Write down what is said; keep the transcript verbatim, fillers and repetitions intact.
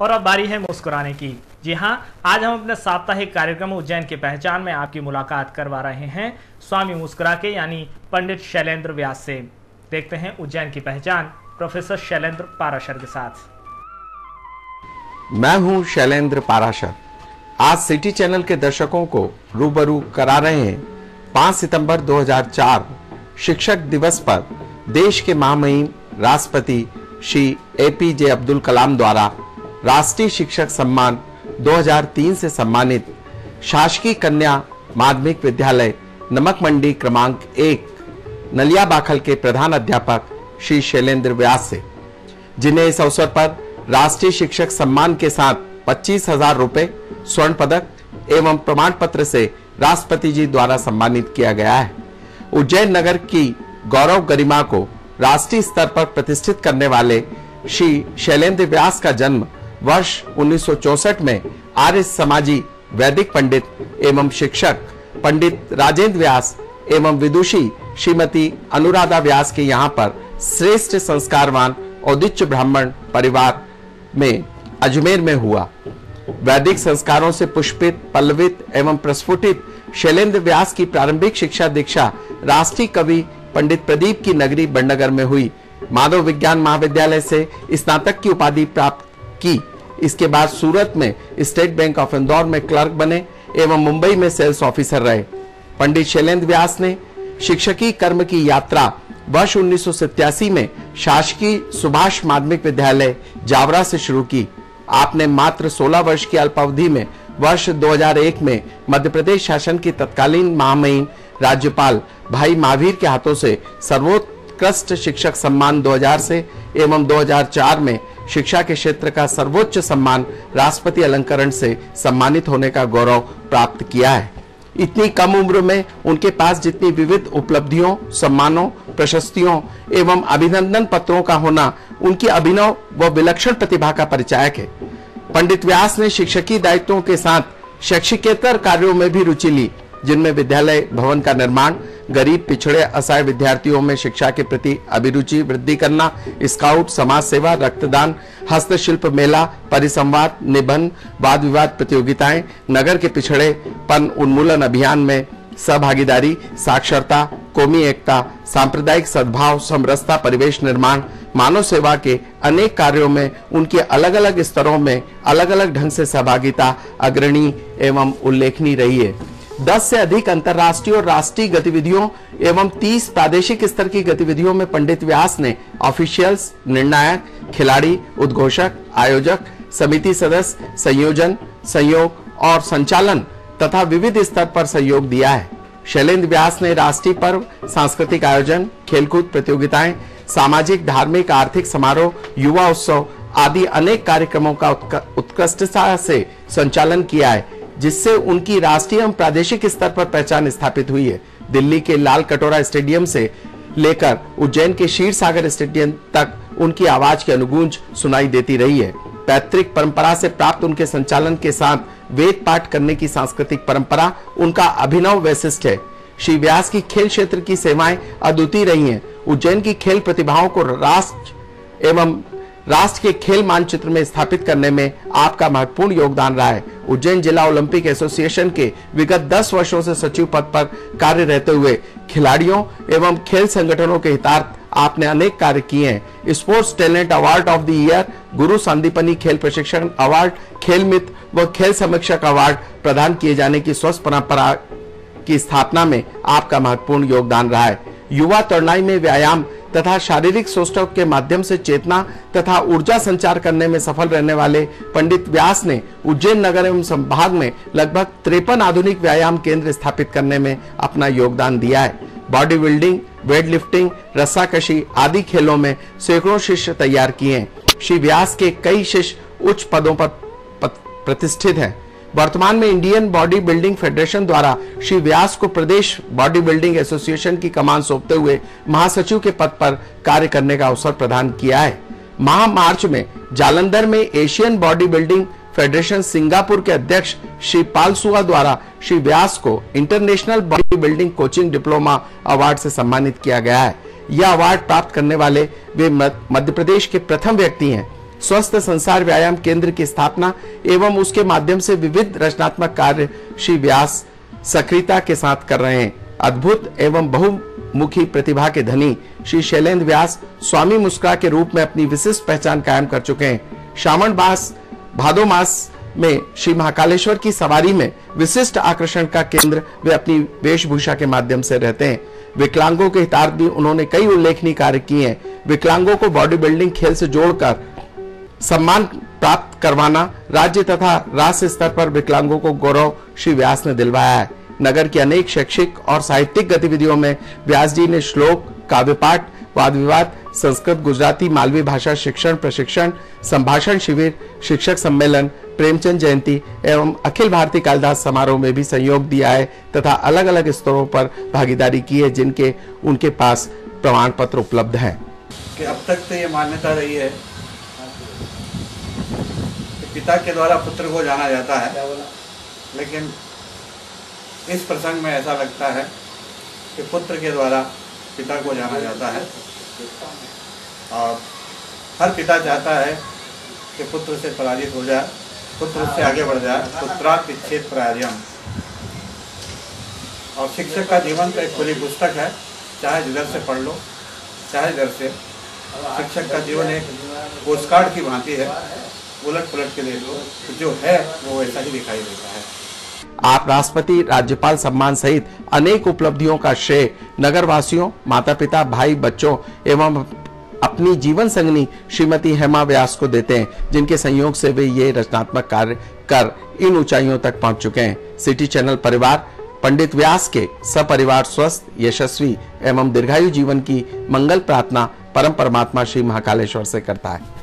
और अब बारी है मुस्कुराने की। जी हाँ, आज हम अपने साप्ताहिक कार्यक्रम उज्जैन की पहचान में आपकी मुलाकात करवा रहे हैं स्वामी मुस्कुरा के यानी पंडित शैलेंद्र व्यास से। देखते हैं उज्जैन की पहचान प्रोफेसर शैलेंद्र पाराशर के साथ। मैं हूँ शैलेंद्र पाराशर। आज सिटी चैनल के दर्शकों को रूबरू करा रहे हैं पाँच सितंबर दो हजार चार शिक्षक दिवस पर देश के महामहिम राष्ट्रपति श्री एपीजे अब्दुल कलाम द्वारा राष्ट्रीय शिक्षक सम्मान दो हजार तीन से सम्मानित शासकीय कन्या माध्यमिक विद्यालय नमक मंडी क्रमांक एक नलिया बाखल के प्रधान अध्यापक श्री शैलेंद्र व्यास से, जिन्हें इस अवसर पर राष्ट्रीय शिक्षक सम्मान के साथ पच्चीस हजार रूपए स्वर्ण पदक एवं प्रमाण पत्र से राष्ट्रपति जी द्वारा सम्मानित किया गया है। उज्जैन नगर की गौरव गरिमा को राष्ट्रीय स्तर पर प्रतिष्ठित करने वाले श्री शैलेंद्र व्यास का जन्म वर्ष उन्नीस सौ चौसठ में आर्य समाजी वैदिक पंडित एवं शिक्षक पंडित राजेंद्र व्यास एवं विदुषी श्रीमती अनुराधा व्यास के यहाँ पर श्रेष्ठ संस्कारवान औदिच्य ब्राह्मण परिवार में अजमेर में हुआ। वैदिक संस्कारों से पुष्पित, पल्लवित एवं प्रस्फुटित शैलेंद्र व्यास की प्रारंभिक शिक्षा दीक्षा राष्ट्रीय कवि पंडित प्रदीप की नगरी बंडनगर में हुई। मानव विज्ञान महाविद्यालय से स्नातक की उपाधि प्राप्त की। इसके बाद सूरत में स्टेट बैंक ऑफ इंदौर में क्लर्क बने एवं मुंबई में सेल्स ऑफिसर रहे। पंडित शैलेंद्र व्यास ने शिक्षकीय कर्म की यात्रा वर्ष उन्नीस सौ सत्तासी में शासकीय सुभाष माध्यमिक विद्यालय जावरा से शुरू की। आपने मात्र सोलह वर्ष की अल्पावधि में वर्ष दो हजार एक में मध्य प्रदेश शासन की तत्कालीन महामहिम राज्यपाल भाई महावीर के हाथों से सर्वोत्कृष्ट शिक्षक सम्मान दो हजार से एवं दो हजार चार में शिक्षा के क्षेत्र का सर्वोच्च सम्मान राष्ट्रपति अलंकरण से सम्मानित होने का गौरव प्राप्त किया है। इतनी कम उम्र में उनके पास जितनी विविध उपलब्धियों, सम्मानों, प्रशस्तियों एवं अभिनंदन पत्रों का होना उनकी अभिनव व विलक्षण प्रतिभा का परिचायक है। पंडित व्यास ने शिक्षकीय दायित्वों के साथ शैक्षिकेतर कार्यों में भी रुचि ली, जिनमें विद्यालय भवन का निर्माण, गरीब पिछड़े असहाय विद्यार्थियों में शिक्षा के प्रति अभिरुचि वृद्धि करना, स्काउट, समाज सेवा, रक्तदान, हस्तशिल्प मेला, परिसंवाद, निबंध, वाद विवाद प्रतियोगिताएं, नगर के पिछड़ेपन उन्मूलन अभियान में सहभागीदारी, साक्षरता, कौमी एकता, सांप्रदायिक सद्भाव, समरसता, परिवेश निर्माण, मानव सेवा के अनेक कार्यों में उनके अलग अलग स्तरों में अलग अलग ढंग से सहभागिता अग्रणी एवं उल्लेखनीय रही है। दस से अधिक अंतर्राष्ट्रीय और राष्ट्रीय गतिविधियों एवं तीस प्रादेशिक स्तर की गतिविधियों में पंडित व्यास ने ऑफिशियल्स, निर्णायक, खिलाड़ी, उद्घोषक, आयोजक, समिति सदस्य, संयोजन, संयोग और संचालन तथा विविध स्तर पर सहयोग दिया है। शैलेंद्र व्यास ने राष्ट्रीय पर्व, सांस्कृतिक आयोजन, खेलकूद प्रतियोगिताएं, सामाजिक, धार्मिक, आर्थिक समारोह, युवा उत्सव आदि अनेक कार्यक्रमों का उत्कृष्टता से संचालन किया है, जिससे उनकी राष्ट्रीय एवं प्रादेशिक स्तर पर पहचान स्थापित हुई है। दिल्ली के लाल कटोरा स्टेडियम से लेकर उज्जैन के शीर सागर स्टेडियम तक उनकी आवाज की अनुगूंज सुनाई देती रही है। पैतृक परंपरा से प्राप्त उनके संचालन के साथ वेद पाठ करने की सांस्कृतिक परंपरा उनका अभिनव वैशिष्ट्य है। श्री व्यास की खेल क्षेत्र की सेवाएं अद्वितीय रही है। उज्जैन की खेल प्रतिभाओं को राष्ट्र एवं राष्ट्र के खेल मानचित्र में स्थापित करने में आपका महत्वपूर्ण योगदान रहा है। उज्जैन जिला ओलंपिक एसोसिएशन के विगत दस वर्षों से सचिव पद पर कार्य रहते हुए खिलाड़ियों एवं खेल संगठनों के हितार्थ आपने अनेक कार्य किए हैं। Sports talent award of the year, Guru Sandipani खेल प्रशिक्षण अवार्ड, खेल मित्र व खेल समीक्षक अवार्ड प्रदान किए जाने की स्वस्थ परंपरा की स्थापना में आपका महत्वपूर्ण योगदान रहा है। युवा तरुणाई में व्यायाम तथा शारीरिक सौष्ठव के माध्यम से चेतना तथा ऊर्जा संचार करने में सफल रहने वाले पंडित व्यास ने उज्जैन नगर एवं संभाग में लगभग तिरपन आधुनिक व्यायाम केंद्र स्थापित करने में अपना योगदान दिया है। बॉडी बिल्डिंग, वेट लिफ्टिंग, रस्साकशी आदि खेलों में सैकड़ों शिष्य तैयार किए हैं। श्री व्यास के कई शिष्य उच्च पदों पर प्रतिष्ठित हैं। वर्तमान में इंडियन बॉडीबिल्डिंग फेडरेशन द्वारा श्री व्यास को प्रदेश बॉडीबिल्डिंग एसोसिएशन की कमान सौंपते हुए महासचिव के पद पर कार्य करने का अवसर प्रदान किया है। महा मार्च में जालंधर में एशियन बॉडीबिल्डिंग फेडरेशन सिंगापुर के अध्यक्ष श्री पालसुआ द्वारा श्री व्यास को international bodybuilding coaching diploma award से सम्मानित किया गया है। यह अवार्ड प्राप्त करने वाले वे मध्य प्रदेश के प्रथम व्यक्ति हैं। स्वस्थ संसार व्यायाम केंद्र की स्थापना एवं उसके माध्यम से विविध रचनात्मक कार्य श्री व्यास सक्रियता के साथ कर रहे हैं। अद्भुत एवं बहुमुखी प्रतिभा के धनी श्री शैलेंद्र व्यास स्वामी मुस्कुरा के रूप में अपनी विशिष्ट पहचान कायम कर चुके हैं। श्रावण मास भादो मास में श्री महाकालेश्वर की सवारी में विशिष्ट आकर्षण का केंद्र वे अपनी वेशभूषा के माध्यम से रहते हैं। विकलांगों के हितार्थ भी उन्होंने कई उल्लेखनीय कार्य किए हैं। विकलांगों को बॉडी बिल्डिंग खेल से जोड़कर सम्मान प्राप्त करवाना राज्य तथा राष्ट्रीय स्तर पर विकलांगों को गौरव श्री व्यास ने दिलवाया है। नगर की अनेक शैक्षिक और साहित्यिक गतिविधियों में व्यास जी ने श्लोक, काव्य पाठ, वाद विवाद, संस्कृत, गुजराती, मालवी भाषा शिक्षण, प्रशिक्षण, संभाषण शिविर, शिक्षक सम्मेलन, प्रेमचंद जयंती एवं अखिल भारतीय कालिदास समारोह में भी सहयोग दिया है तथा अलग अलग स्तरों पर भागीदारी की है, जिनके उनके पास प्रमाण पत्र उपलब्ध है। कि अब तक तो ये मान्यता रही है कि पिता के द्वारा पुत्र को जाना जाता है, लेकिन इस प्रसंग में ऐसा लगता है कि पुत्र के द्वारा पिता को जाना जाता है और हर पिता चाहता है कि पुत्र से पराजित हो जाए, पुत्र से आगे बढ़ जाए, पुत्रात् इच्छेत पराजयम्। और शिक्षक का जीवन तो एक खुली पुस्तक है, चाहे जिधर से पढ़ लो, चाहे इधर से। शिक्षक का जीवन एक पोस्ट कार्ड की भांति है, उलट पुलट के ले लो, जो है वो वैसा ही दिखाई देता है। आप राष्ट्रपति राज्यपाल सम्मान सहित अनेक उपलब्धियों का श्रेय नगर वासियों, माता पिता, भाई, बच्चों एवं अपनी जीवन संगनी श्रीमती हेमा व्यास को देते हैं, जिनके संयोग से वे ये रचनात्मक कार्य कर इन ऊंचाइयों तक पहुंच चुके हैं। सिटी चैनल परिवार पंडित व्यास के सपरिवार स्वस्थ, यशस्वी एवं दीर्घायु जीवन की मंगल प्रार्थना परम परमात्मा श्री महाकालेश्वर से करता है।